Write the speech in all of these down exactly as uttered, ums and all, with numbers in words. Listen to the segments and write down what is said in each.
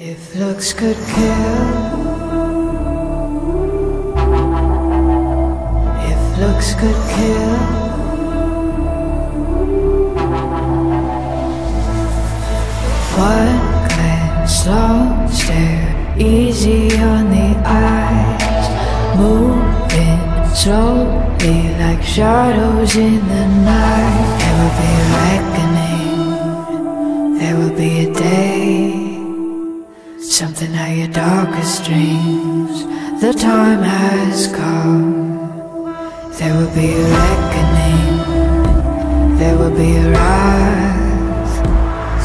If looks could kill, if looks could kill. One glance, long stare, easy on the eyes, moving slowly like shadows in the night. There will be a reckoning, there will be a day, something out your darkest dreams. The time has come. There will be a reckoning, there will be a rise,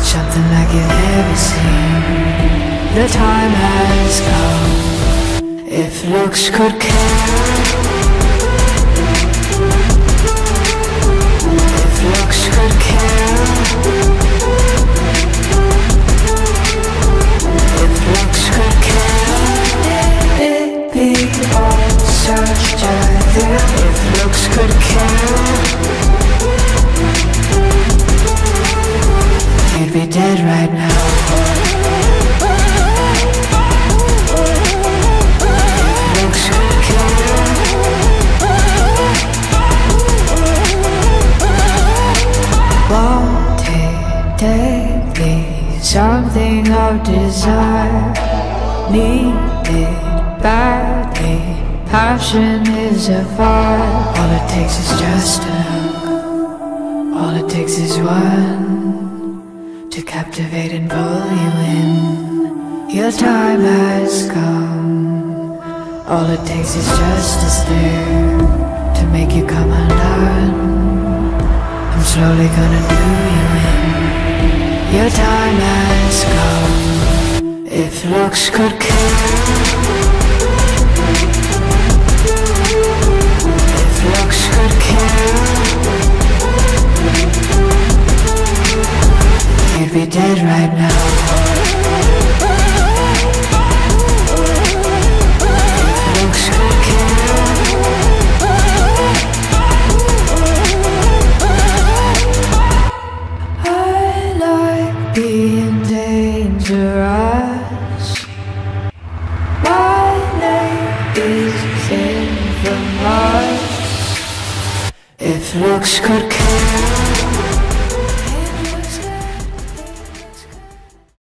something like you've never seen. The time has come. If looks could care, if looks could care, if looks could care, it'd be all such a thing. If looks could care, you'd be dead right now. If looks could kill, wanting deadly, something of desire, needed badly, passion is a fire. All it takes is just a look, all it takes is one, to captivate and pull you in. Your time has come. All it takes is just a stare to make you come undone. I'm slowly gonna do you in. Your time has come. If looks could kill, if looks could kill, you'd be dead right now. If looks could kill. I like being dangerous. My name is infamous. If looks could kill.